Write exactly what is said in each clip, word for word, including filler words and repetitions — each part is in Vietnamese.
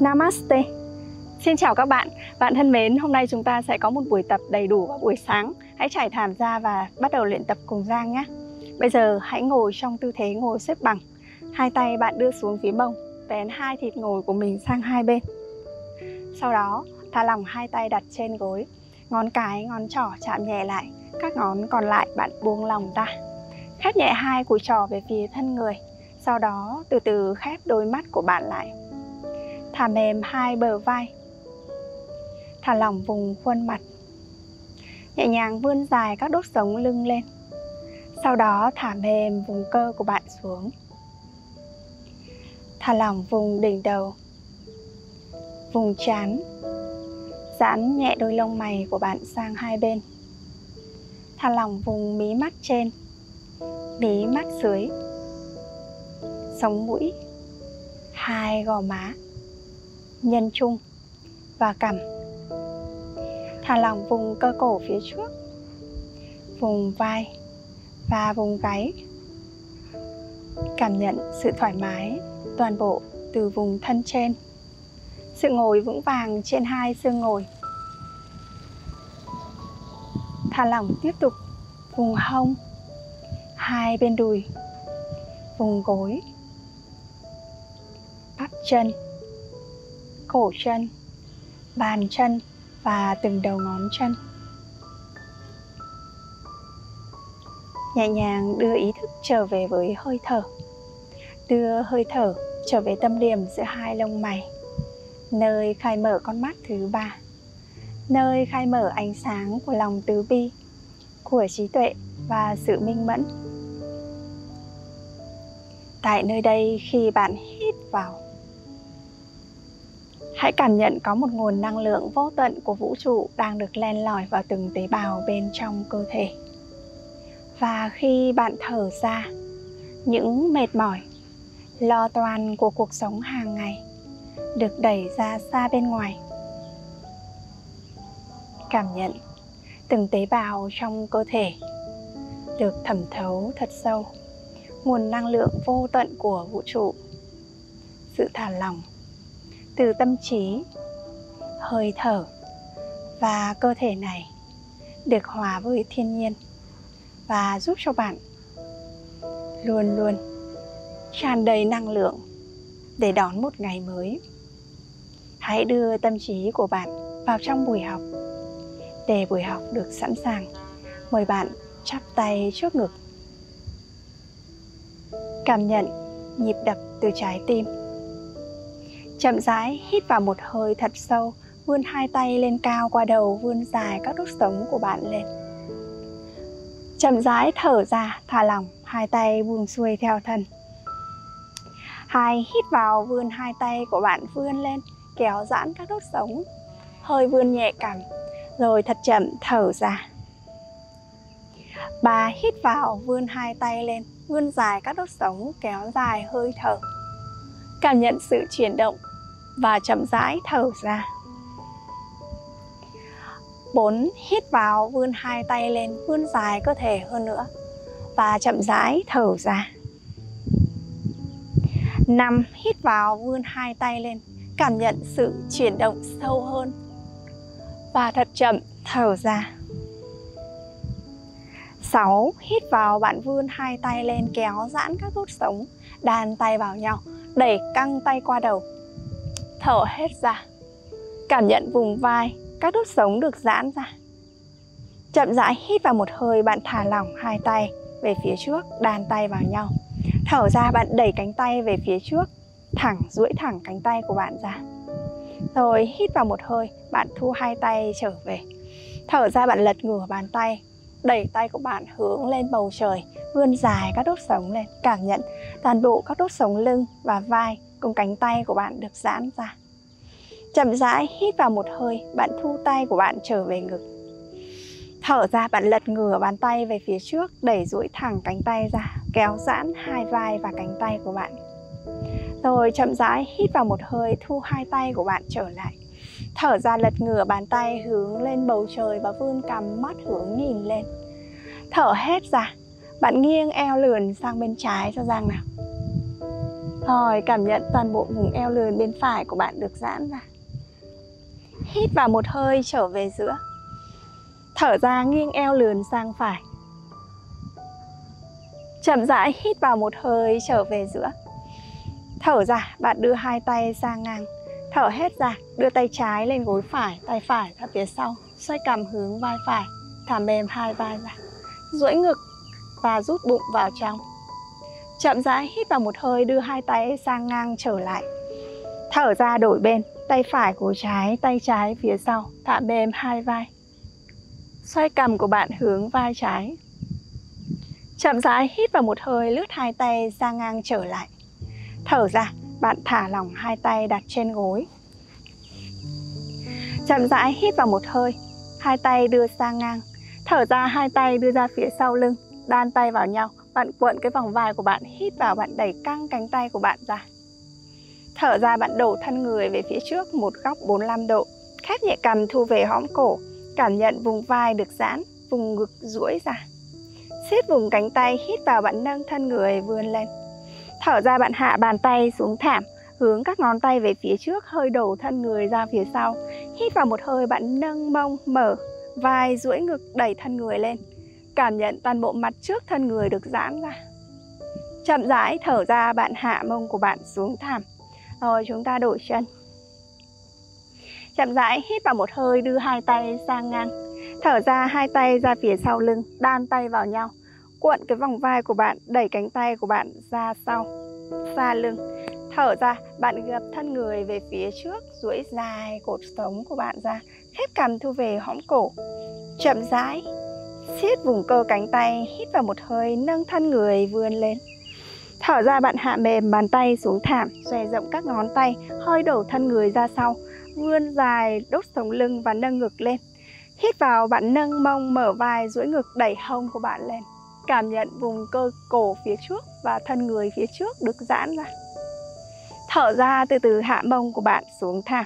Namaste. Xin chào các bạn, bạn thân mến, hôm nay chúng ta sẽ có một buổi tập đầy đủ vào buổi sáng. Hãy trải thảm ra và bắt đầu luyện tập cùng Giang nhé. Bây giờ hãy ngồi trong tư thế ngồi xếp bằng. Hai tay bạn đưa xuống phía mông, vén hai thịt ngồi của mình sang hai bên. Sau đó, thả lỏng hai tay đặt trên gối. Ngón cái, ngón trỏ chạm nhẹ lại, các ngón còn lại bạn buông lỏng ra. Khép nhẹ hai cùi trỏ về phía thân người. Sau đó, từ từ khép đôi mắt của bạn lại. Thả mềm hai bờ vai. Thả lỏng vùng khuôn mặt. Nhẹ nhàng vươn dài các đốt sống lưng lên. Sau đó thả mềm vùng cơ của bạn xuống. Thả lỏng vùng đỉnh đầu, vùng trán. Giãn nhẹ đôi lông mày của bạn sang hai bên. Thả lỏng vùng mí mắt trên, mí mắt dưới, sống mũi, hai gò má, nhân trung và cằm. Thả lỏng vùng cơ cổ phía trước, vùng vai và vùng gáy. Cảm nhận sự thoải mái toàn bộ từ vùng thân trên. Sự ngồi vững vàng trên hai xương ngồi. Thả lỏng tiếp tục vùng hông, hai bên đùi, vùng gối, bắp chân, cổ chân, bàn chân và từng đầu ngón chân. Nhẹ nhàng đưa ý thức trở về với hơi thở. Đưa hơi thở trở về tâm điểm giữa hai lông mày, nơi khai mở con mắt thứ ba, nơi khai mở ánh sáng của lòng từ bi, của trí tuệ và sự minh mẫn. Tại nơi đây, khi bạn hít vào, hãy cảm nhận có một nguồn năng lượng vô tận của vũ trụ đang được len lỏi vào từng tế bào bên trong cơ thể. Và khi bạn thở ra, những mệt mỏi, lo toan của cuộc sống hàng ngày được đẩy ra xa bên ngoài. Cảm nhận từng tế bào trong cơ thể được thẩm thấu thật sâu nguồn năng lượng vô tận của vũ trụ. Sự thả lỏng từ tâm trí, hơi thở và cơ thể này được hòa với thiên nhiên và giúp cho bạn luôn luôn tràn đầy năng lượng để đón một ngày mới. Hãy đưa tâm trí của bạn vào trong buổi học, để buổi học được sẵn sàng. Mời bạn chắp tay trước ngực. Cảm nhận nhịp đập từ trái tim. Chậm rãi hít vào một hơi thật sâu, vươn hai tay lên cao qua đầu, vươn dài các đốt sống của bạn lên. Chậm rãi thở ra, thả lỏng, hai tay buông xuôi theo thân. Hai, hít vào, vươn hai tay của bạn vươn lên, kéo giãn các đốt sống, hơi vươn nhẹ cằm, rồi thật chậm thở ra. Ba, hít vào, vươn hai tay lên, vươn dài các đốt sống, kéo dài hơi thở. Cảm nhận sự chuyển động và chậm rãi thở ra. Bốn, hít vào, vươn hai tay lên, vươn dài cơ thể hơn nữa và chậm rãi thở ra. Năm, hít vào, vươn hai tay lên, cảm nhận sự chuyển động sâu hơn và thật chậm thở ra. Sáu, hít vào, bạn vươn hai tay lên, kéo giãn các đốt sống, đan tay vào nhau, đẩy căng tay qua đầu, thở hết ra. Cảm nhận vùng vai, các đốt sống được giãn ra. Chậm rãi hít vào một hơi, bạn thả lỏng hai tay về phía trước, đan tay vào nhau. Thở ra, bạn đẩy cánh tay về phía trước, thẳng, duỗi thẳng cánh tay của bạn ra. Rồi hít vào một hơi, bạn thu hai tay trở về. Thở ra, bạn lật ngửa bàn tay, đẩy tay của bạn hướng lên bầu trời, vươn dài các đốt sống lên. Cảm nhận toàn bộ các đốt sống lưng và vai cùng cánh tay của bạn được giãn ra. Chậm rãi hít vào một hơi, bạn thu tay của bạn trở về ngực. Thở ra, bạn lật ngửa bàn tay về phía trước, đẩy duỗi thẳng cánh tay ra, kéo giãn hai vai và cánh tay của bạn. Rồi chậm rãi hít vào một hơi, thu hai tay của bạn trở lại. Thở ra, lật ngửa bàn tay hướng lên bầu trời và vươn cằm, mắt hướng nhìn lên. Thở hết ra, bạn nghiêng eo lườn sang bên trái cho Giang nào. Rồi, cảm nhận toàn bộ vùng eo lườn bên phải của bạn được giãn ra. Hít vào một hơi trở về giữa. Thở ra nghiêng eo lườn sang phải. Chậm rãi hít vào một hơi trở về giữa. Thở ra, bạn đưa hai tay sang ngang. Thở hết ra, đưa tay trái lên gối phải, tay phải ra phía sau. Xoay cằm hướng vai phải, thả mềm hai vai ra. Duỗi ngực và rút bụng vào trong. Chậm rãi hít vào một hơi, đưa hai tay sang ngang trở lại. Thở ra đổi bên, tay phải gối trái, tay trái phía sau, thả mềm hai vai. Xoay cằm của bạn hướng vai trái. Chậm rãi hít vào một hơi, lướt hai tay sang ngang trở lại. Thở ra, bạn thả lỏng hai tay đặt trên gối. Chậm rãi hít vào một hơi, hai tay đưa sang ngang. Thở ra, hai tay đưa ra phía sau lưng, đan tay vào nhau. Bạn cuộn cái vòng vai của bạn, hít vào bạn đẩy căng cánh tay của bạn ra. Thở ra, bạn đổ thân người về phía trước một góc bốn mươi lăm độ. Khép nhẹ cằm thu về hõm cổ, cảm nhận vùng vai được giãn, vùng ngực duỗi ra. Siết vùng cánh tay, hít vào bạn nâng thân người vươn lên. Thở ra, bạn hạ bàn tay xuống thảm, hướng các ngón tay về phía trước, hơi đổ thân người ra phía sau. Hít vào một hơi, bạn nâng mông, mở vai, duỗi ngực, đẩy thân người lên. Cảm nhận toàn bộ mặt trước thân người được giãn ra. Chậm rãi thở ra, bạn hạ mông của bạn xuống thảm. Rồi chúng ta đổi chân. Chậm rãi hít vào một hơi, đưa hai tay sang ngang. Thở ra, hai tay ra phía sau lưng, đan tay vào nhau. Cuộn cái vòng vai của bạn, đẩy cánh tay của bạn ra sau, xa lưng. Thở ra, bạn gập thân người về phía trước, duỗi dài cột sống của bạn ra. Khép cằm thu về hõm cổ. Chậm rãi siết vùng cơ cánh tay, hít vào một hơi, nâng thân người vươn lên. Thở ra, bạn hạ mềm bàn tay xuống thảm, xòe rộng các ngón tay, hơi đổ thân người ra sau, vươn dài đốt sống lưng và nâng ngực lên. Hít vào, bạn nâng mông, mở vai, duỗi ngực, đẩy hông của bạn lên. Cảm nhận vùng cơ cổ phía trước và thân người phía trước được giãn ra. Thở ra, từ từ hạ mông của bạn xuống thảm.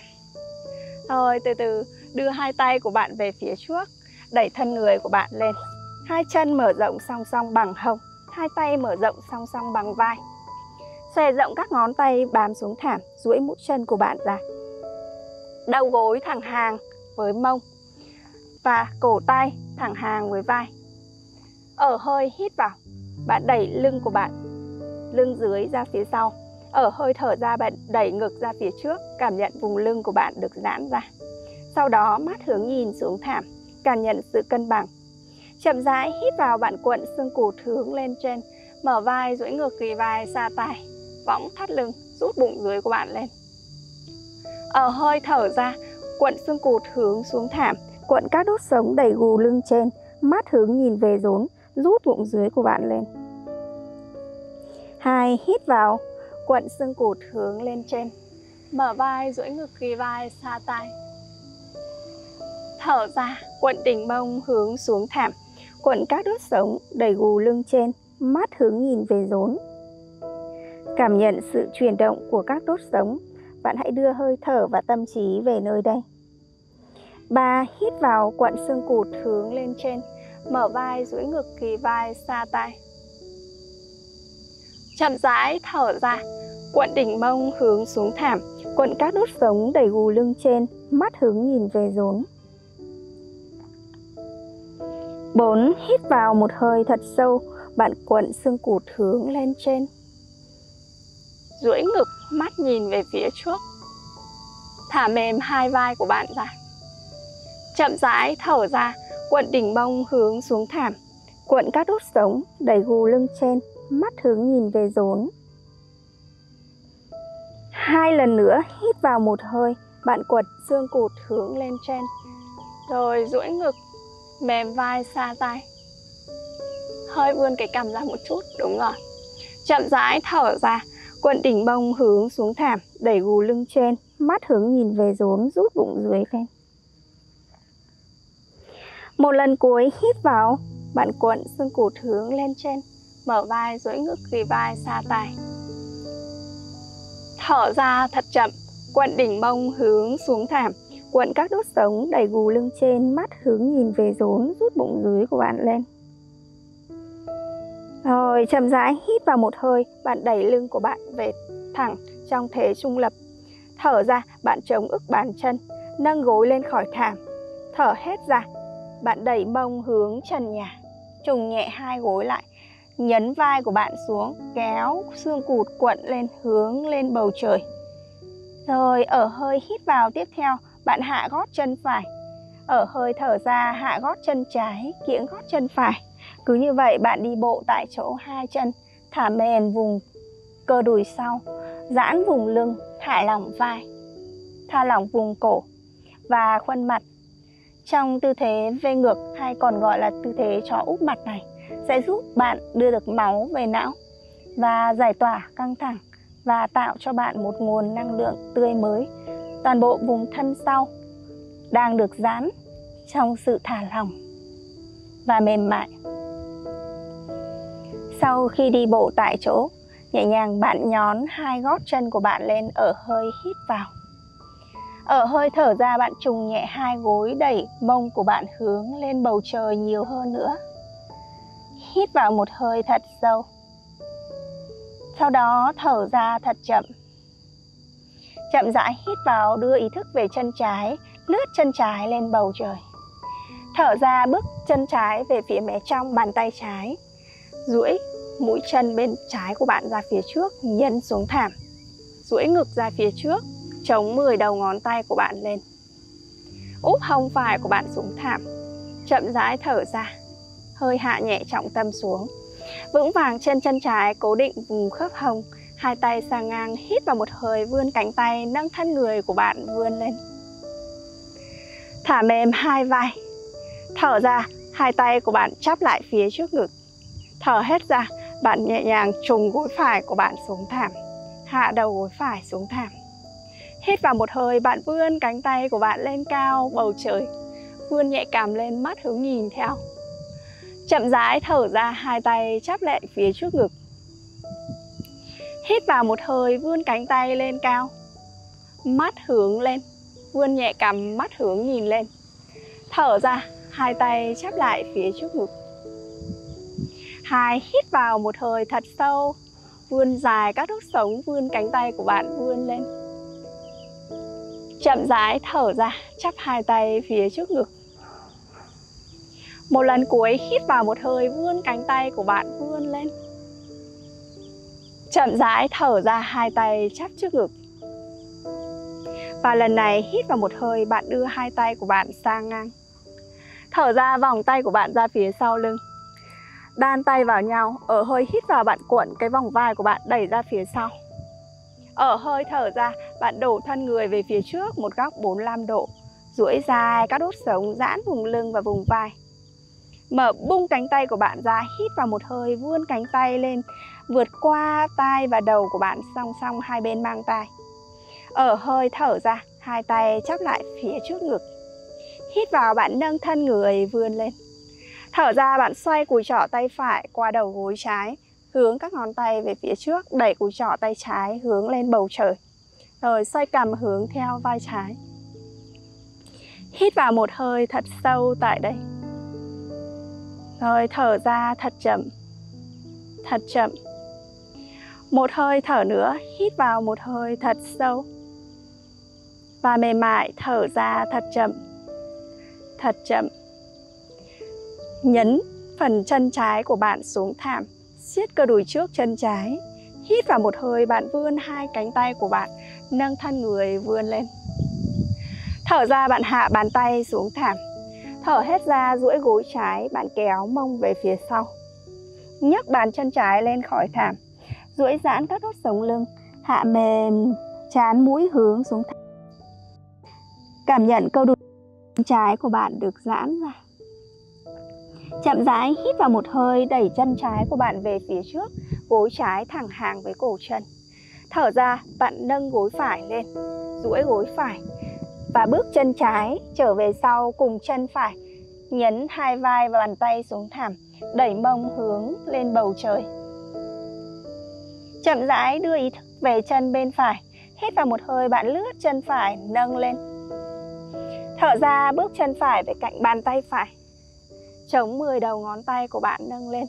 Rồi từ từ đưa hai tay của bạn về phía trước, đẩy thân người của bạn lên. Hai chân mở rộng song song bằng hông, hai tay mở rộng song song bằng vai. Xòe rộng các ngón tay bám xuống thảm, duỗi mũi chân của bạn ra. Đầu gối thẳng hàng với mông và cổ tay thẳng hàng với vai. Ở hơi hít vào, bạn đẩy lưng của bạn, lưng dưới ra phía sau. Ở hơi thở ra, bạn đẩy ngực ra phía trước, cảm nhận vùng lưng của bạn được giãn ra. Sau đó mắt hướng nhìn xuống thảm, cảm nhận sự cân bằng. Chậm rãi hít vào, bạn cuộn xương cụt hướng lên trên, mở vai, duỗi ngực, ghi vai xa tai, võng thắt lưng, rút bụng dưới của bạn lên. Ở hơi thở ra, cuộn xương cụt hướng xuống thảm, cuộn các đốt sống đẩy gù lưng trên, mắt hướng nhìn về rốn, rút bụng dưới của bạn lên. Hai, hít vào, cuộn xương cụt hướng lên trên, mở vai, duỗi ngực, ghi vai xa tai. Thở ra, cuộn đỉnh mông hướng xuống thảm, cuộn các đốt sống đẩy gù lưng trên, mắt hướng nhìn về rốn. Cảm nhận sự chuyển động của các đốt sống. Bạn hãy đưa hơi thở và tâm trí về nơi đây. Ba, hít vào, cuộn xương cụt hướng lên trên, mở vai, duỗi ngực, ghi vai xa tai. Chậm rãi thở ra, cuộn đỉnh mông hướng xuống thảm, cuộn các đốt sống đẩy gù lưng trên, mắt hướng nhìn về rốn. Bốn, hít vào một hơi thật sâu, bạn cuộn xương cụt hướng lên trên, duỗi ngực, mắt nhìn về phía trước, thả mềm hai vai của bạn ra. Chậm rãi thở ra, cuộn đỉnh mông hướng xuống thảm, cuộn các đốt sống đẩy gù lưng trên, mắt hướng nhìn về rốn. Hai lần nữa hít vào một hơi, bạn quật xương cụt hướng lên trên, rồi duỗi ngực, mềm vai xa tai. Hơi vươn cái cằm ra một chút, đúng rồi. Chậm rãi thở ra, cuộn đỉnh mông hướng xuống thảm, đẩy gù lưng trên, mắt hướng nhìn về rốn, rút bụng dưới lên. Một lần cuối hít vào, bạn cuộn xương cụt hướng lên trên, mở vai, duỗi ngực, ghi vai xa tai. Thở ra thật chậm, cuộn đỉnh mông hướng xuống thảm, cuộn các đốt sống đẩy gù lưng trên, mắt hướng nhìn về rốn, rút bụng dưới của bạn lên. Rồi chậm rãi hít vào một hơi, bạn đẩy lưng của bạn về thẳng trong thế trung lập. Thở ra, bạn chống ức bàn chân, nâng gối lên khỏi thảm. Thở hết ra, bạn đẩy mông hướng trần nhà, trùng nhẹ hai gối lại, nhấn vai của bạn xuống, kéo xương cụt quặn lên hướng lên bầu trời. Rồi ở hơi hít vào tiếp theo, bạn hạ gót chân phải. Ở hơi thở ra, hạ gót chân trái, kiễng gót chân phải. Cứ như vậy bạn đi bộ tại chỗ, hai chân thả mềm vùng cơ đùi sau, giãn vùng lưng, thả lỏng vai, thả lỏng vùng cổ và khuôn mặt. Trong tư thế vê ngược hay còn gọi là tư thế chó úp mặt này sẽ giúp bạn đưa được máu về não và giải tỏa căng thẳng và tạo cho bạn một nguồn năng lượng tươi mới. Toàn bộ vùng thân sau đang được giãn trong sự thả lỏng và mềm mại. Sau khi đi bộ tại chỗ, nhẹ nhàng bạn nhón hai gót chân của bạn lên, ở hơi hít vào. Ở hơi thở ra, bạn trùng nhẹ hai gối, đẩy mông của bạn hướng lên bầu trời nhiều hơn nữa. Hít vào một hơi thật sâu, sau đó thở ra thật chậm. Chậm rãi hít vào, đưa ý thức về chân trái, lướt chân trái lên bầu trời. Thở ra, bước chân trái về phía mé trong bàn tay trái, duỗi mũi chân bên trái của bạn ra phía trước, nhấn xuống thảm, duỗi ngực ra phía trước, chống mười đầu ngón tay của bạn lên, úp hông phải của bạn xuống thảm. Chậm rãi thở ra, hơi hạ nhẹ trọng tâm xuống, vững vàng trên chân trái, cố định vùng khớp hông, hai tay sang ngang. Hít vào một hơi, vươn cánh tay, nâng thân người của bạn vươn lên, thả mềm hai vai. Thở ra, hai tay của bạn chắp lại phía trước ngực. Thở hết ra, bạn nhẹ nhàng trùng gối phải của bạn xuống thảm, hạ đầu gối phải xuống thảm. Hít vào một hơi, bạn vươn cánh tay của bạn lên cao bầu trời, vươn nhẹ cằm lên, mắt hướng nhìn theo. Chậm rãi thở ra, hai tay chắp lại phía trước ngực. Hít vào một hơi, vươn cánh tay lên cao, mắt hướng lên, vươn nhẹ cằm, mắt hướng nhìn lên. Thở ra, hai tay chắp lại phía trước ngực. Hai, hít vào một hơi thật sâu, vươn dài các đốt sống, vươn cánh tay của bạn vươn lên. Chậm rãi thở ra, chắp hai tay phía trước ngực. Một lần cuối, hít vào một hơi, vươn cánh tay của bạn vươn lên. Chậm rãi thở ra, hai tay chắp trước ngực. Và lần này, hít vào một hơi, bạn đưa hai tay của bạn sang ngang. Thở ra, vòng tay của bạn ra phía sau lưng, đan tay vào nhau. Ở hơi hít vào, bạn cuộn cái vòng vai của bạn đẩy ra phía sau. Ở hơi thở ra, bạn đổ thân người về phía trước một góc bốn mươi lăm độ, duỗi dài các đốt sống, giãn vùng lưng và vùng vai. Mở bung cánh tay của bạn ra, hít vào một hơi, vươn cánh tay lên, vượt qua tai và đầu của bạn, song song hai bên mang tai. Ở hơi thở ra, hai tay chắp lại phía trước ngực. Hít vào, bạn nâng thân người vươn lên. Thở ra, bạn xoay cùi trỏ tay phải qua đầu gối trái, hướng các ngón tay về phía trước, đẩy cùi trỏ tay trái hướng lên bầu trời, rồi xoay cằm hướng theo vai trái. Hít vào một hơi thật sâu tại đây, rồi thở ra thật chậm, thật chậm. Một hơi thở nữa, hít vào một hơi thật sâu và mềm mại, thở ra thật chậm, thật chậm. Nhấn phần chân trái của bạn xuống thảm, siết cơ đùi trước chân trái. Hít vào một hơi, bạn vươn hai cánh tay của bạn, nâng thân người vươn lên. Thở ra, bạn hạ bàn tay xuống thảm. Thở hết ra, duỗi gối trái, bạn kéo mông về phía sau, nhấc bàn chân trái lên khỏi thảm, duỗi giãn các đốt sống lưng, hạ mềm trán mũi hướng xuống thảm. Cảm nhận cơ đùi trái của bạn được giãn ra. Chậm rãi hít vào một hơi, đẩy chân trái của bạn về phía trước, gối trái thẳng hàng với cổ chân. Thở ra, bạn nâng gối phải lên, duỗi gối phải và bước chân trái trở về sau cùng chân phải, nhấn hai vai và bàn tay xuống thảm, đẩy mông hướng lên bầu trời. Chậm rãi đưa ý thức về chân bên phải. Hít vào một hơi, bạn lướt chân phải, nâng lên. Thở ra, bước chân phải về cạnh bàn tay phải, chống mười đầu ngón tay của bạn nâng lên,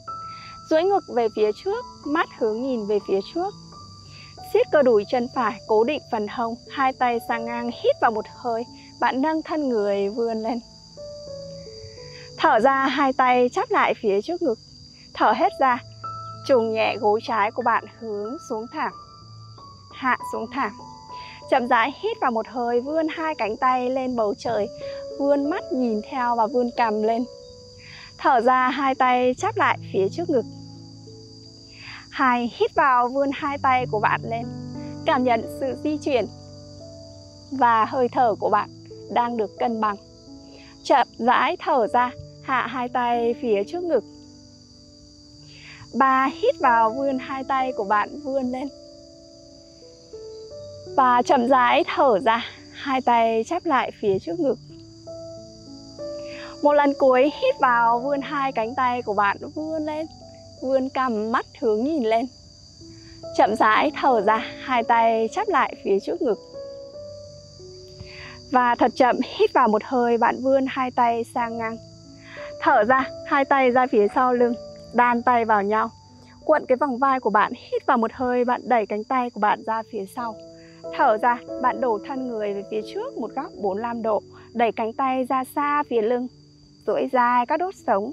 duỗi ngực về phía trước, mắt hướng nhìn về phía trước. Siết cơ đùi chân phải, cố định phần hông, hai tay sang ngang, hít vào một hơi. Bạn nâng thân người vươn lên. Thở ra, hai tay chắp lại phía trước ngực. Thở hết ra, trùng nhẹ gối trái của bạn hướng xuống thẳng. Hạ xuống thẳng. Chậm rãi hít vào một hơi, vươn hai cánh tay lên bầu trời. Vươn mắt nhìn theo và vươn cằm lên. Thở ra, hai tay chắp lại phía trước ngực. Hai, hít vào, vươn hai tay của bạn lên. Cảm nhận sự di chuyển và hơi thở của bạn đang được cân bằng. Chậm rãi thở ra, hạ hai tay phía trước ngực. Ba, hít vào, vươn hai tay của bạn vươn lên. Và chậm rãi thở ra, hai tay chắp lại phía trước ngực. Một lần cuối, hít vào, vươn hai cánh tay của bạn vươn lên. Vươn cằm, mắt hướng nhìn lên. Chậm rãi thở ra, hai tay chắp lại phía trước ngực. Và thật chậm, hít vào một hơi, bạn vươn hai tay sang ngang. Thở ra, hai tay ra phía sau lưng, đan tay vào nhau. Cuộn cái vòng vai của bạn, hít vào một hơi, bạn đẩy cánh tay của bạn ra phía sau. Thở ra, bạn đổ thân người về phía trước một góc bốn mươi lăm độ. Đẩy cánh tay ra xa phía lưng, duỗi dài các đốt sống.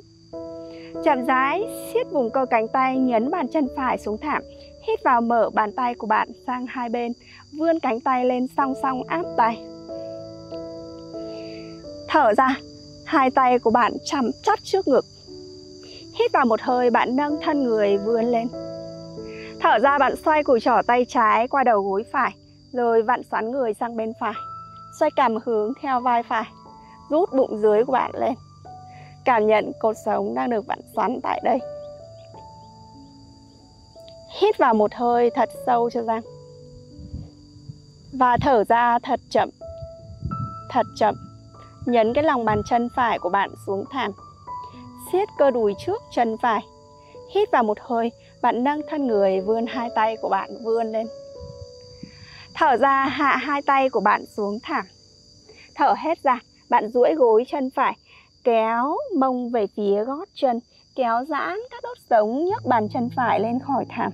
Chậm rãi siết vùng cơ cánh tay, nhấn bàn chân phải xuống thảm. Hít vào, mở bàn tay của bạn sang hai bên. Vươn cánh tay lên song song áp tay. Thở ra, hai tay của bạn chầm chắt trước ngực. Hít vào một hơi, bạn nâng thân người vươn lên. Thở ra, bạn xoay cùi trỏ tay trái qua đầu gối phải, rồi vặn xoắn người sang bên phải. Xoay cằm hướng theo vai phải. Rút bụng dưới của bạn lên. Cảm nhận cột sống đang được vặn xoắn tại đây. Hít vào một hơi thật sâu cho ra. Và thở ra thật chậm. Thật chậm. Nhấn cái lòng bàn chân phải của bạn xuống thảm. Siết cơ đùi trước chân phải. Hít vào một hơi, bạn nâng thân người, vươn hai tay của bạn vươn lên. Thở ra, hạ hai tay của bạn xuống thảm. Thở hết ra, bạn duỗi gối chân phải. Kéo mông về phía gót chân, kéo giãn các đốt sống, nhấc bàn chân phải lên khỏi thảm.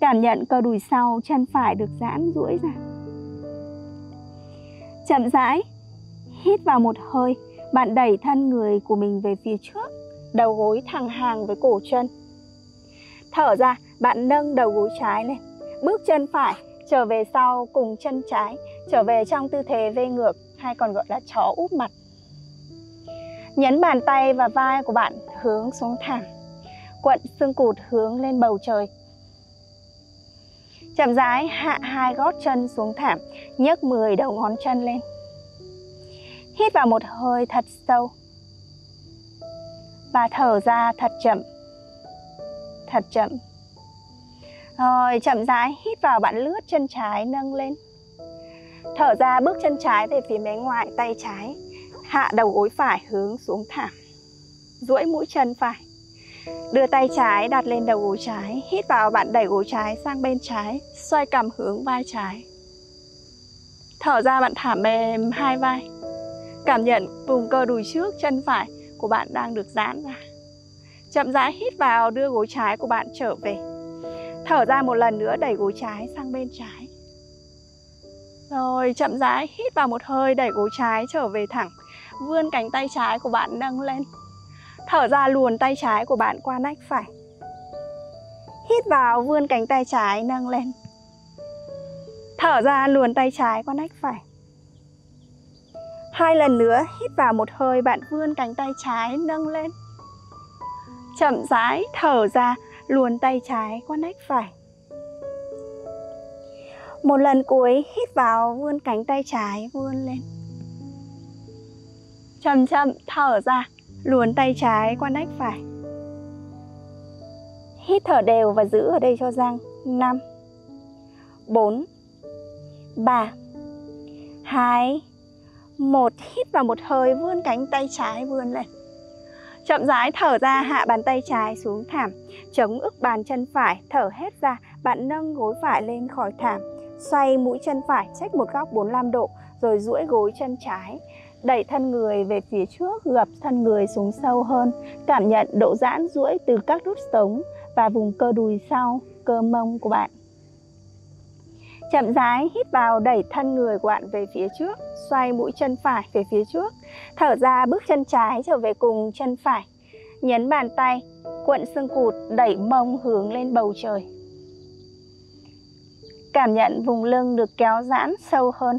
Cảm nhận cơ đùi sau chân phải được giãn duỗi ra. Chậm rãi hít vào một hơi, bạn đẩy thân người của mình về phía trước, đầu gối thẳng hàng với cổ chân. Thở ra, bạn nâng đầu gối trái lên, bước chân phải trở về sau cùng chân trái, trở về trong tư thế vê ngược hay còn gọi là chó úp mặt. Nhấn bàn tay và vai của bạn hướng xuống thẳng. Quận xương cụt hướng lên bầu trời. Chậm rãi hạ hai gót chân xuống thảm. Nhấc mười đầu ngón chân lên. Hít vào một hơi thật sâu. Và thở ra thật chậm. Thật chậm. Rồi chậm rãi hít vào, bạn lướt chân trái nâng lên. Thở ra, bước chân trái về phía mé ngoại tay trái. Hạ đầu gối phải hướng xuống thảm. Duỗi mũi chân phải. Đưa tay trái đặt lên đầu gối trái. Hít vào, bạn đẩy gối trái sang bên trái. Xoay cằm hướng vai trái. Thở ra, bạn thả mềm hai vai. Cảm nhận vùng cơ đùi trước chân phải của bạn đang được giãn ra. Chậm rãi hít vào, đưa gối trái của bạn trở về. Thở ra, một lần nữa đẩy gối trái sang bên trái. Rồi chậm rãi hít vào một hơi, đẩy gối trái trở về thẳng. Vươn cánh tay trái của bạn nâng lên. Thở ra, luồn tay trái của bạn qua nách phải. Hít vào, vươn cánh tay trái nâng lên. Thở ra, luồn tay trái qua nách phải. Hai lần nữa hít vào một hơi, bạn vươn cánh tay trái nâng lên. Chậm rãi thở ra, luồn tay trái qua nách phải. Một lần cuối hít vào, vươn cánh tay trái vươn lên. Chậm chậm thở ra, luồn tay trái qua nách phải. Hít thở đều và giữ ở đây cho răng. Năm, bốn, ba, hai, một. Hít vào một hơi, vươn cánh tay trái vươn lên. Chậm rãi thở ra, hạ bàn tay trái xuống thảm. Chống ức bàn chân phải, thở hết ra. Bạn nâng gối phải lên khỏi thảm. Xoay mũi chân phải chệch một góc bốn mươi lăm độ, rồi duỗi gối chân trái. Đẩy thân người về phía trước, gập thân người xuống sâu hơn. Cảm nhận độ giãn duỗi từ các đốt sống và vùng cơ đùi sau, cơ mông của bạn. Chậm rãi hít vào, đẩy thân người quặn về phía trước, xoay mũi chân phải về phía trước. Thở ra, bước chân trái trở về cùng chân phải. Nhấn bàn tay, cuộn xương cụt, đẩy mông hướng lên bầu trời. Cảm nhận vùng lưng được kéo giãn sâu hơn.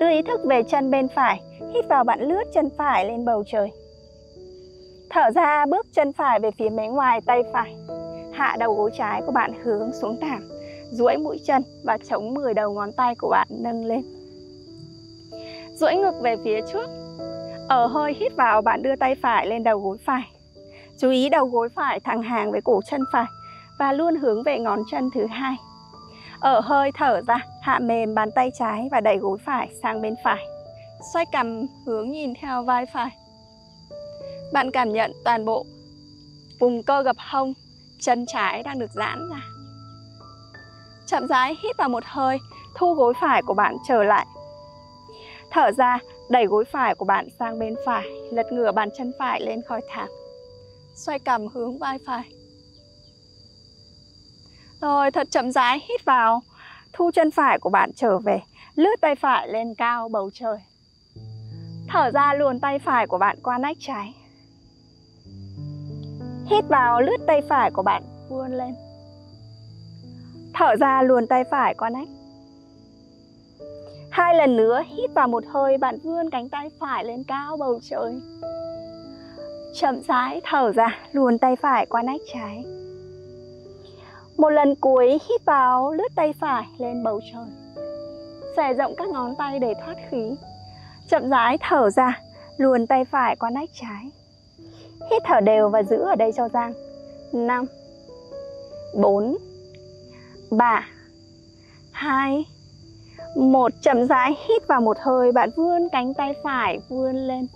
Đưa ý thức về chân bên phải, hít vào bạn lướt chân phải lên bầu trời. Thở ra, bước chân phải về phía mé ngoài tay phải. Hạ đầu gối trái của bạn hướng xuống thảm. Duỗi mũi chân và chống mười đầu ngón tay của bạn nâng lên. Duỗi ngực về phía trước. Ở hơi hít vào, bạn đưa tay phải lên đầu gối phải. Chú ý đầu gối phải thẳng hàng với cổ chân phải và luôn hướng về ngón chân thứ hai. Ở hơi thở ra, hạ mềm bàn tay trái và đẩy gối phải sang bên phải. Xoay cằm hướng nhìn theo vai phải. Bạn cảm nhận toàn bộ vùng cơ gập hông, chân trái đang được giãn ra. Chậm rãi hít vào một hơi, thu gối phải của bạn trở lại. Thở ra, đẩy gối phải của bạn sang bên phải, lật ngửa bàn chân phải lên khỏi thảm. Xoay cằm hướng vai phải. Rồi, thật chậm rãi hít vào, thu chân phải của bạn trở về, lướt tay phải lên cao bầu trời. Thở ra, luồn tay phải của bạn qua nách trái. Hít vào, lướt tay phải của bạn vươn lên. Thở ra, luồn tay phải qua nách. Hai lần nữa, hít vào một hơi, bạn vươn cánh tay phải lên cao bầu trời. Chậm rãi thở ra, luồn tay phải qua nách trái. Một lần cuối, hít vào, lướt tay phải lên bầu trời. Xòe rộng các ngón tay để thoát khí. Chậm rãi thở ra, luồn tay phải qua nách trái. Hít thở đều và giữ ở đây cho Giang. Năm, bốn, ba, hai, một. Chậm rãi hít vào một hơi, bạn vươn cánh tay phải vươn lên.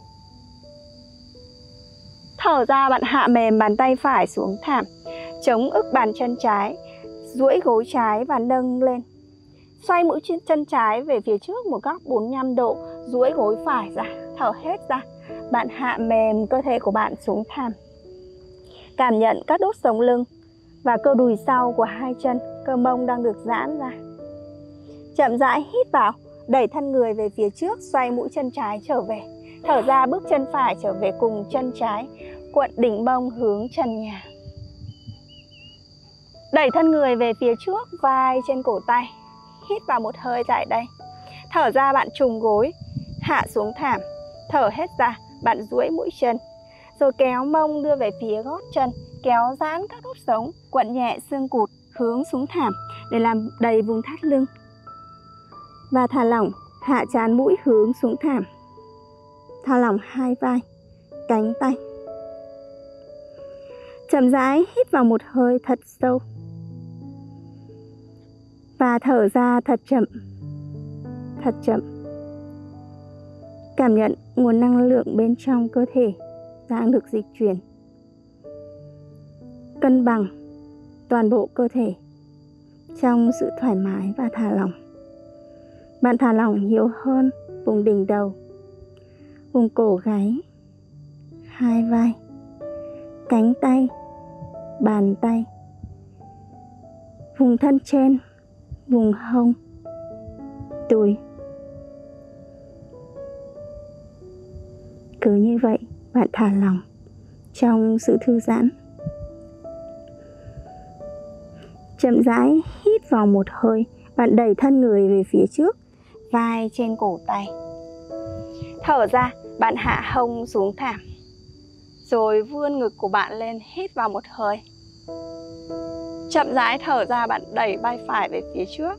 Thở ra, bạn hạ mềm bàn tay phải xuống thảm, chống ức bàn chân trái, duỗi gối trái và nâng lên. Xoay mũi chân trái về phía trước một góc bốn mươi lăm độ, duỗi gối phải ra, thở hết ra. Bạn hạ mềm cơ thể của bạn xuống thảm. Cảm nhận các đốt sống lưng và cơ đùi sau của hai chân, cơ mông đang được giãn ra. Chậm rãi hít vào, đẩy thân người về phía trước, xoay mũi chân trái trở về. Thở ra, bước chân phải trở về cùng chân trái, cuộn đỉnh mông hướng trần nhà. Đẩy thân người về phía trước, vai trên cổ tay. Hít vào một hơi tại đây. Thở ra, bạn trùng gối, hạ xuống thảm. Thở hết ra, bạn duỗi mũi chân, rồi kéo mông đưa về phía gót chân, kéo giãn các đốt sống, quặn nhẹ xương cụt hướng xuống thảm để làm đầy vùng thắt lưng. Và thả lỏng, hạ trán mũi hướng xuống thảm. Thả lỏng hai vai, cánh tay. Chậm rãi hít vào một hơi thật sâu. Và thở ra thật chậm, thật chậm. Cảm nhận nguồn năng lượng bên trong cơ thể đang được dịch chuyển. Cân bằng toàn bộ cơ thể trong sự thoải mái và thả lỏng. Bạn thả lỏng nhiều hơn vùng đỉnh đầu, vùng cổ gáy, hai vai, cánh tay, bàn tay, vùng thân trên, vùng hông, đùi. Cứ như vậy bạn thả lỏng trong sự thư giãn. Chậm rãi hít vào một hơi, bạn đẩy thân người về phía trước, vai trên cổ tay. Thở ra, bạn hạ hông xuống thảm, rồi vươn ngực của bạn lên, hít vào một hơi. Chậm rãi thở ra, bạn đẩy vai phải về phía trước,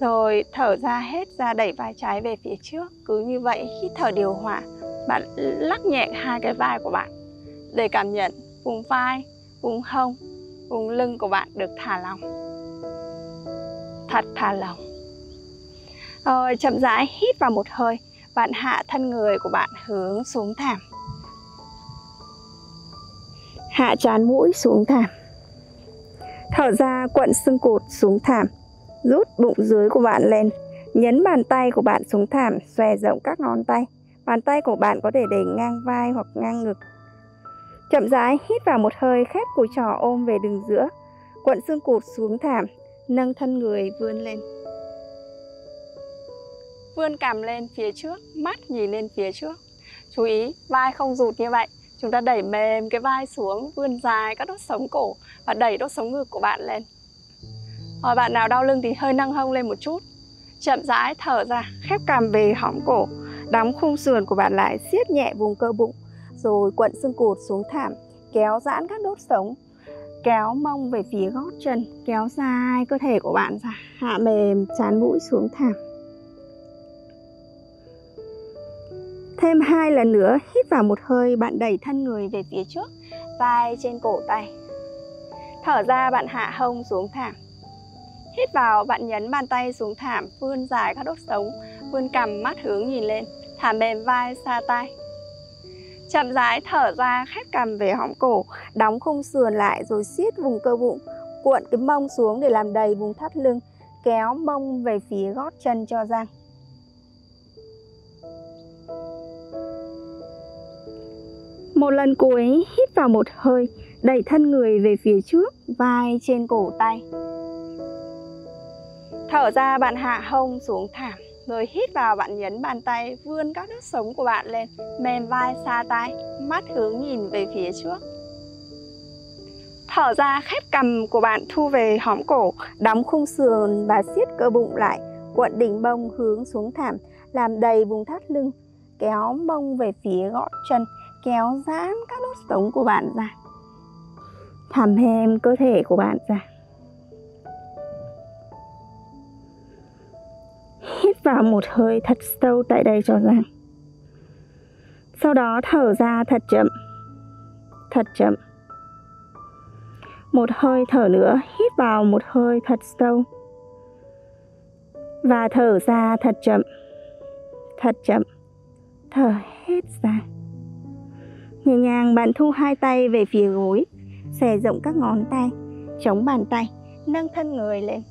rồi thở ra hết ra, đẩy vai trái về phía trước. Cứ như vậy, hít thở điều hòa, bạn lắc nhẹ hai cái vai của bạn để cảm nhận vùng vai, vùng hông, vùng lưng của bạn được thả lỏng. Thật thả lỏng. Rồi chậm rãi hít vào một hơi, bạn hạ thân người của bạn hướng xuống thảm. Hạ trán mũi xuống thảm. Thở ra, quặn xương cột xuống thảm, rút bụng dưới của bạn lên, nhấn bàn tay của bạn xuống thảm, xòe rộng các ngón tay. Bàn tay của bạn có thể để ngang vai hoặc ngang ngực. Chậm rãi hít vào một hơi, khép cùi chỏ ôm về đường giữa, quặn xương cụt xuống thảm, nâng thân người vươn lên. Vươn cằm lên phía trước, mắt nhìn lên phía trước. Chú ý, vai không rụt như vậy. Chúng ta đẩy mềm cái vai xuống, vươn dài các đốt sống cổ và đẩy đốt sống ngực của bạn lên. Rồi bạn nào đau lưng thì hơi nâng hông lên một chút. Chậm rãi thở ra, khép cằm về hõm cổ, đóng khung sườn của bạn lại, siết nhẹ vùng cơ bụng, rồi quặn xương cụt xuống thảm, kéo giãn các đốt sống, kéo mông về phía gót chân, kéo dài cơ thể của bạn ra, hạ mềm trán mũi xuống thảm. Thêm hai lần nữa, hít vào một hơi, bạn đẩy thân người về phía trước, vai trên cổ tay. Thở ra, bạn hạ hông xuống thảm. Hít vào, bạn nhấn bàn tay xuống thảm, vươn dài các đốt sống, vươn cằm, mắt hướng nhìn lên, thả mềm vai xa tay. Chậm rãi thở ra, khép cằm về hõm cổ, đóng khung sườn lại rồi siết vùng cơ bụng, cuộn cái mông xuống để làm đầy vùng thắt lưng, kéo mông về phía gót chân cho ra. Một lần cuối, hít vào một hơi, đẩy thân người về phía trước, vai trên cổ tay. Thở ra, bạn hạ hông xuống thảm, rồi hít vào, bạn nhấn bàn tay, vươn các đốt sống của bạn lên, mềm vai xa tay, mắt hướng nhìn về phía trước. Thở ra, khép cằm của bạn thu về hõm cổ, đóng khung sườn và siết cơ bụng lại, cuộn đỉnh bông hướng xuống thảm, làm đầy vùng thắt lưng, kéo mông về phía gót chân, kéo giãn các đốt sống của bạn ra, thả mềm cơ thể của bạn ra. Hít vào một hơi thật sâu tại đây cho ra. Sau đó thở ra thật chậm, thật chậm. Một hơi thở nữa, hít vào một hơi thật sâu. Và thở ra thật chậm, thật chậm. Thở hết ra. Nhẹ nhàng bạn thu hai tay về phía gối, xòe rộng các ngón tay, chống bàn tay, nâng thân người lên.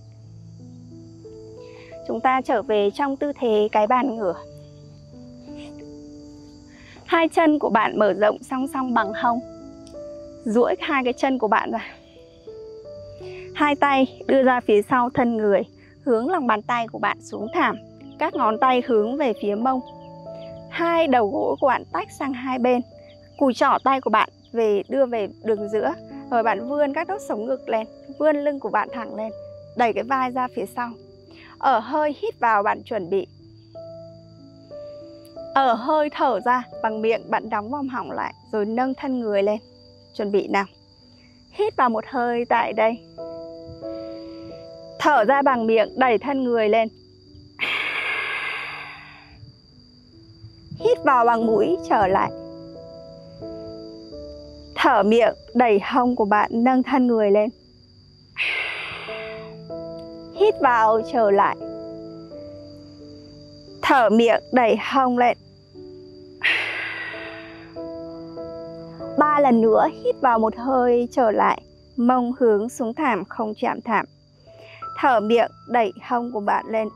Chúng ta trở về trong tư thế cái bàn ngửa. Hai chân của bạn mở rộng song song bằng hông. Duỗi hai cái chân của bạn ra. Hai tay đưa ra phía sau thân người, hướng lòng bàn tay của bạn xuống thảm, các ngón tay hướng về phía mông. Hai đầu gối của bạn tách sang hai bên. Cùi trỏ tay của bạn về đưa về đường giữa. Rồi bạn vươn các đốt sống ngực lên, vươn lưng của bạn thẳng lên, đẩy cái vai ra phía sau. Ở hơi hít vào, bạn chuẩn bị. Ở hơi thở ra, bằng miệng bạn đóng vòng họng lại, rồi nâng thân người lên. Chuẩn bị nào. Hít vào một hơi tại đây. Thở ra bằng miệng, đẩy thân người lên. Hít vào bằng mũi, trở lại. Thở miệng, đẩy hông của bạn, nâng thân người lên. Hít vào, trở lại. Thở miệng, đẩy hông lên. Ba lần nữa, hít vào một hơi, trở lại. Mông hướng xuống thảm, không chạm thảm. Thở miệng, đẩy hông của bạn lên.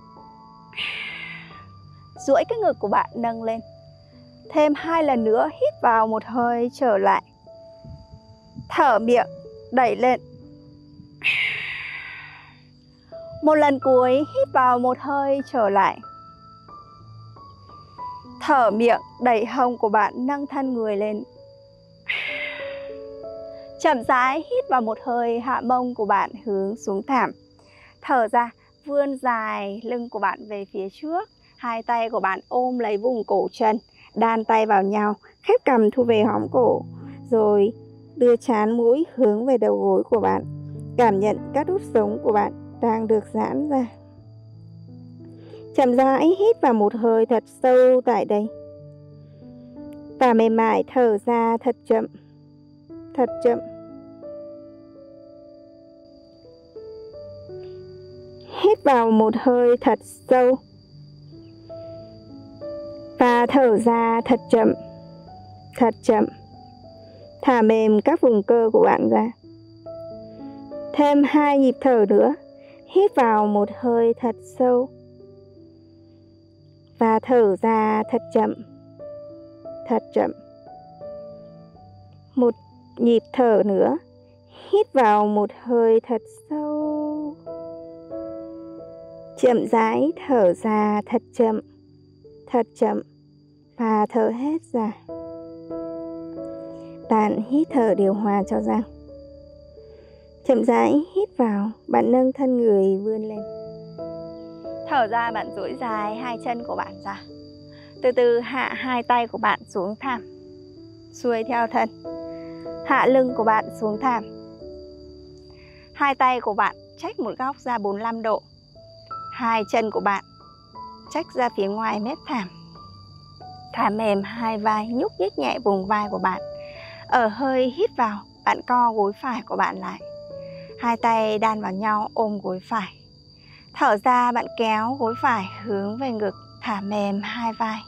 Duỗi cái ngực của bạn nâng lên. Thêm hai lần nữa, hít vào một hơi, trở lại. Thở miệng, đẩy lên. Một lần cuối, hít vào một hơi, trở lại. Thở miệng, đẩy hông của bạn, nâng thân người lên. Chậm rãi, hít vào một hơi, hạ mông của bạn hướng xuống thảm. Thở ra, vươn dài lưng của bạn về phía trước. Hai tay của bạn ôm lấy vùng cổ chân, đan tay vào nhau, khép cằm thu về hõm cổ. Rồi đưa trán mũi hướng về đầu gối của bạn. Cảm nhận các đốt sống của bạn đang được giãn ra. Chậm rãi hít vào một hơi thật sâu tại đây. Và mềm mại thở ra thật chậm, thật chậm. Hít vào một hơi thật sâu. Và thở ra thật chậm, thật chậm. Thả mềm các vùng cơ của bạn ra. Thêm hai nhịp thở nữa. Hít vào một hơi thật sâu. Và thở ra thật chậm, thật chậm. Một nhịp thở nữa. Hít vào một hơi thật sâu. Chậm rãi thở ra thật chậm, thật chậm và thở hết ra. Bạn hít thở điều hòa cho răng. Chậm rãi hít vào, bạn nâng thân người vươn lên. Thở ra bạn duỗi dài hai chân của bạn ra. Từ từ hạ hai tay của bạn xuống thảm, xuôi theo thân. Hạ lưng của bạn xuống thảm. Hai tay của bạn chách một góc ra bốn mươi lăm độ. Hai chân của bạn chách ra phía ngoài mép thảm. Thảm mềm hai vai, nhúc nhích nhẹ vùng vai của bạn. Ở hơi hít vào, bạn co gối phải của bạn lại. Hai tay đan vào nhau ôm gối phải. Thở ra bạn kéo gối phải hướng về ngực, thảm mềm hai vai.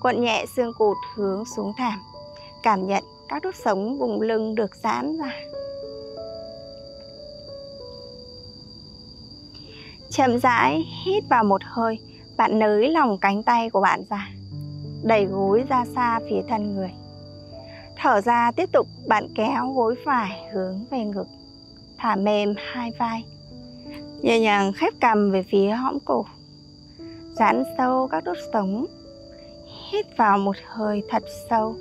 Cuộn nhẹ xương cụt hướng xuống thảm. Cảm nhận các đốt sống vùng lưng được giãn ra. Chậm rãi hít vào một hơi, bạn nới lỏng cánh tay của bạn ra, đẩy gối ra xa phía thân người. Thở ra tiếp tục, bạn kéo gối phải hướng về ngực, thả mềm hai vai, nhẹ nhàng khép cằm về phía hõm cổ, giãn sâu các đốt sống. Hít vào một hơi thật sâu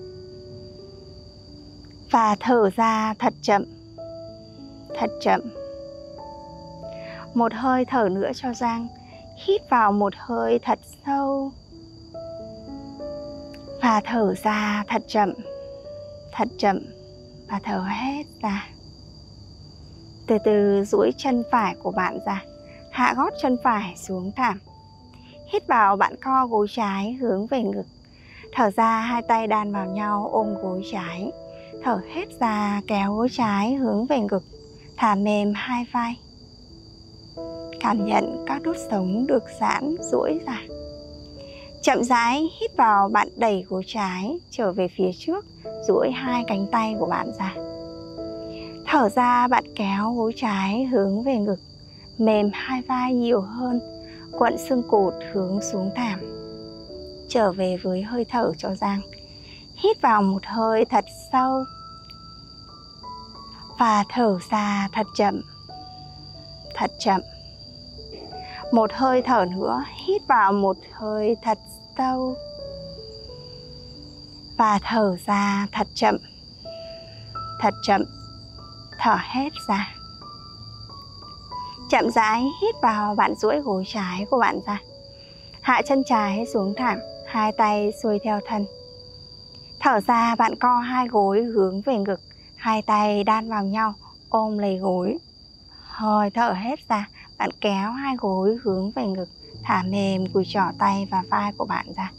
và thở ra thật chậm, thật chậm. Một hơi thở nữa cho răng. Hít vào một hơi thật sâu và thở ra thật chậm, thật chậm và thở hết ra. Từ từ duỗi chân phải của bạn ra, hạ gót chân phải xuống thảm. Hít vào bạn co gối trái hướng về ngực. Thở ra hai tay đan vào nhau ôm gối trái. Thở hết ra kéo gối trái hướng về ngực, thả mềm hai vai. Cảm nhận các đốt sống được giãn duỗi ra. Chậm rãi hít vào, bạn đẩy gối trái trở về phía trước, duỗi hai cánh tay của bạn ra. Thở ra bạn kéo gối trái hướng về ngực, mềm hai vai nhiều hơn, cuộn xương cụt hướng xuống thảm. Trở về với hơi thở cho răng. Hít vào một hơi thật sâu và thở ra thật chậm, thật chậm. Một hơi thở nữa, hít vào một hơi thật sâu và thở ra thật chậm, thật chậm, thở hết ra. Chậm rãi hít vào, bạn duỗi gối trái của bạn ra, hạ chân trái xuống thảm, hai tay xuôi theo thân. Thở ra bạn co hai gối hướng về ngực, hai tay đan vào nhau ôm lấy gối. Hơi thở hết ra, bạn kéo hai gối hướng về ngực, thả mềm cùi trỏ tay và vai của bạn ra,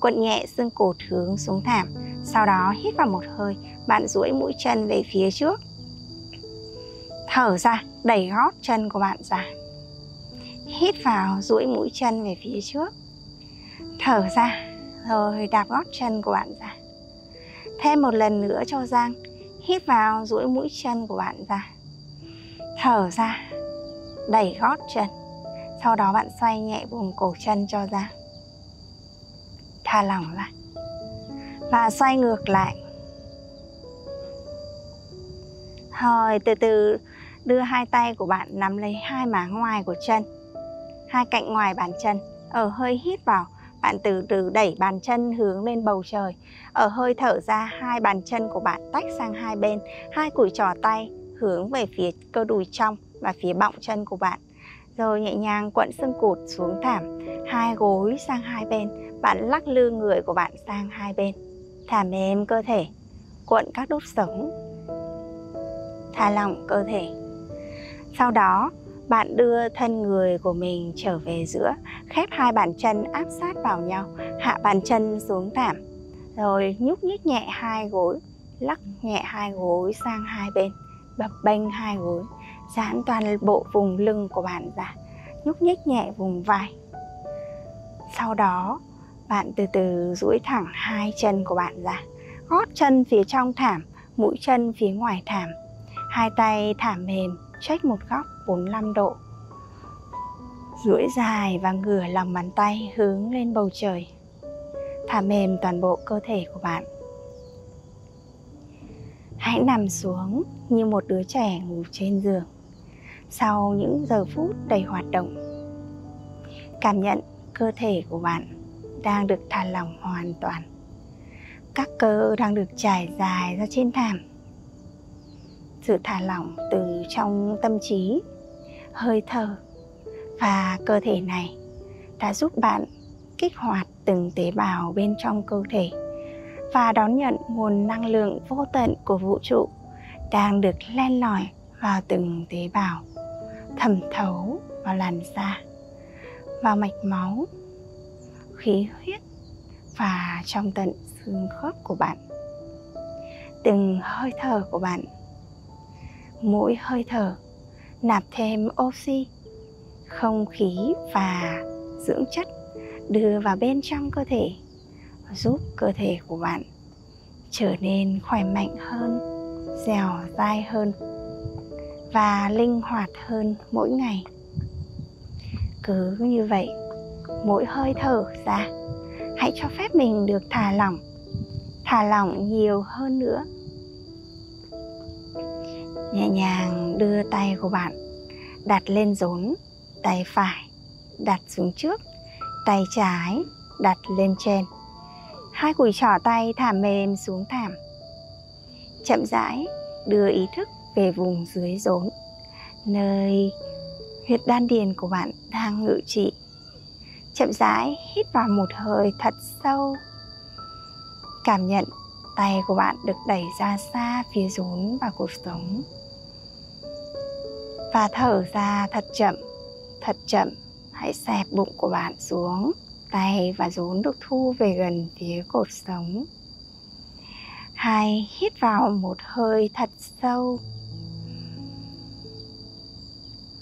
cuộn nhẹ xương cột hướng xuống thảm. Sau đó hít vào một hơi, bạn duỗi mũi chân về phía trước. Thở ra, đẩy gót chân của bạn ra. Hít vào, duỗi mũi chân về phía trước. Thở ra, rồi đạp gót chân của bạn ra. Thêm một lần nữa cho răng. Hít vào, duỗi mũi chân của bạn ra. Thở ra, đẩy gót chân. Sau đó bạn xoay nhẹ vùng cổ chân cho ra. Thả lỏng ra và xoay ngược lại. Rồi từ từ đưa hai tay của bạn nắm lấy hai má ngoài của chân, hai cạnh ngoài bàn chân. Ở hơi hít vào, bạn từ từ đẩy bàn chân hướng lên bầu trời. Ở hơi thở ra, hai bàn chân của bạn tách sang hai bên, hai cùi trỏ tay hướng về phía cơ đùi trong và phía bọng chân của bạn. Rồi nhẹ nhàng cuộn xương cụt xuống thảm, hai gối sang hai bên. Bạn lắc lư người của bạn sang hai bên, thả mềm cơ thể, cuộn các đốt sống, thả lỏng cơ thể. Sau đó bạn đưa thân người của mình trở về giữa, khép hai bàn chân áp sát vào nhau, hạ bàn chân xuống thảm. Rồi nhúc nhích nhẹ hai gối, lắc nhẹ hai gối sang hai bên, bập bênh hai gối, giãn toàn bộ vùng lưng của bạn ra, nhúc nhích nhẹ vùng vai. Sau đó bạn từ từ duỗi thẳng hai chân của bạn ra, gót chân phía trong thảm, mũi chân phía ngoài thảm, hai tay thả mềm, chếch một góc bốn mươi lăm độ. Duỗi dài và ngửa lòng bàn tay hướng lên bầu trời, thả mềm toàn bộ cơ thể của bạn. Hãy nằm xuống như một đứa trẻ ngủ trên giường sau những giờ phút đầy hoạt động. Cảm nhận cơ thể của bạn đang được thả lỏng hoàn toàn. Các cơ đang được trải dài ra trên thảm. Sự thả lỏng từ trong tâm trí, hơi thở và cơ thể này đã giúp bạn kích hoạt từng tế bào bên trong cơ thể và đón nhận nguồn năng lượng vô tận của vũ trụ đang được len lỏi vào từng tế bào, thẩm thấu vào làn da, vào mạch máu, khí huyết và trong tận xương khớp của bạn. Từng hơi thở của bạn, mỗi hơi thở nạp thêm oxy, không khí và dưỡng chất đưa vào bên trong cơ thể, giúp cơ thể của bạn trở nên khỏe mạnh hơn, dẻo dai hơn và linh hoạt hơn mỗi ngày. Cứ như vậy, mỗi hơi thở ra, hãy cho phép mình được thả lỏng, thả lỏng nhiều hơn nữa. Nhẹ nhàng đưa tay của bạn đặt lên rốn, tay phải đặt xuống trước, tay trái đặt lên trên. Hai cùi trỏ tay thả mềm xuống thảm. Chậm rãi đưa ý thức về vùng dưới rốn, nơi huyệt đan điền của bạn đang ngự trị. Chậm rãi hít vào một hơi thật sâu. Cảm nhận tay của bạn được đẩy ra xa phía rốn và cột sống. Và thở ra thật chậm, thật chậm. Hãy xẹp bụng của bạn xuống. Tay và rốn được thu về gần phía cột sống. Hai, hít vào một hơi thật sâu.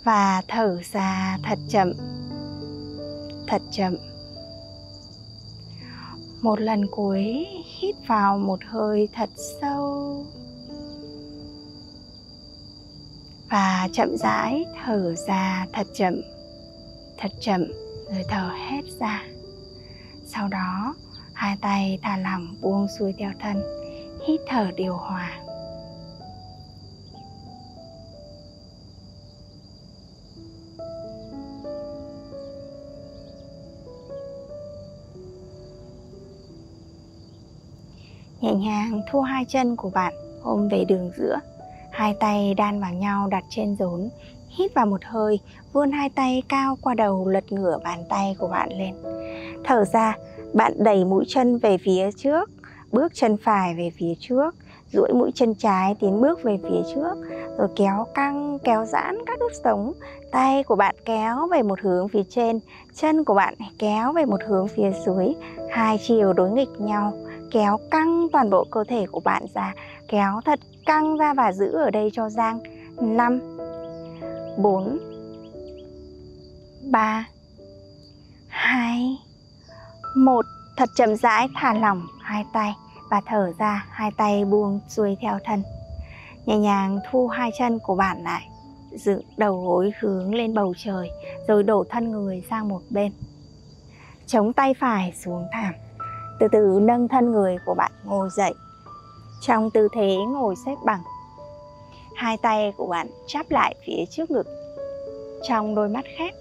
Và thở ra thật chậm, thật chậm. Một lần cuối, hít vào một hơi thật sâu. Và chậm rãi thở ra thật chậm, thật chậm, rồi thở hết ra. Sau đó, hai tay thả lỏng buông xuôi theo thân, hít thở điều hòa. Nhẹ nhàng thu hai chân của bạn ôm về đường giữa, hai tay đan vào nhau đặt trên rốn. Hít vào một hơi, vươn hai tay cao qua đầu, lật ngửa bàn tay của bạn lên. Thở ra, bạn đẩy mũi chân về phía trước, bước chân phải về phía trước, duỗi mũi chân trái tiến bước về phía trước, rồi kéo căng, kéo giãn các đốt sống. Tay của bạn kéo về một hướng phía trên, chân của bạn kéo về một hướng phía dưới, hai chiều đối nghịch nhau. Kéo căng toàn bộ cơ thể của bạn ra, kéo thật căng ra và giữ ở đây cho giang. Năm, bốn, ba, hai, một. Thật chậm rãi thả lỏng hai tay và thở ra, hai tay buông xuôi theo thân. Nhẹ nhàng thu hai chân của bạn lại, dựng đầu gối hướng lên bầu trời, rồi đổ thân người sang một bên. Chống tay phải xuống thảm, từ từ nâng thân người của bạn ngồi dậy trong tư thế ngồi xếp bằng. Hai tay của bạn chắp lại phía trước ngực, trong đôi mắt khép.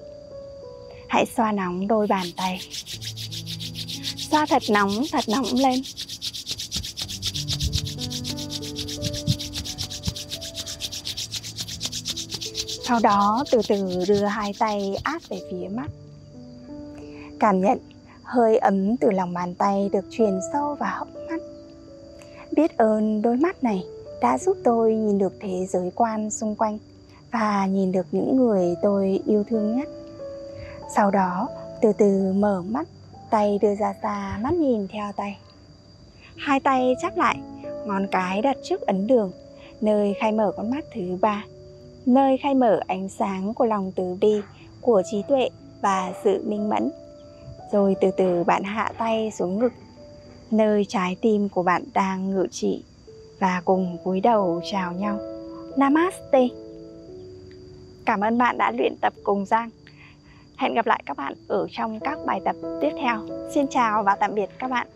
Hãy xoa nóng đôi bàn tay, xoa thật nóng, thật nóng lên. Sau đó từ từ đưa hai tay áp về phía mắt. Cảm nhận hơi ấm từ lòng bàn tay được truyền sâu vào hốc mắt. Biết ơn đôi mắt này đã giúp tôi nhìn được thế giới quan xung quanh và nhìn được những người tôi yêu thương nhất. Sau đó, từ từ mở mắt, tay đưa ra xa, mắt nhìn theo tay. Hai tay chắp lại, ngón cái đặt trước ấn đường, nơi khai mở con mắt thứ ba, nơi khai mở ánh sáng của lòng từ bi, của trí tuệ và sự minh mẫn. Rồi từ từ bạn hạ tay xuống ngực, nơi trái tim của bạn đang ngự trị, và cùng cúi đầu chào nhau. Namaste. Cảm ơn bạn đã luyện tập cùng Giang. Hẹn gặp lại các bạn ở trong các bài tập tiếp theo. Xin chào và tạm biệt các bạn.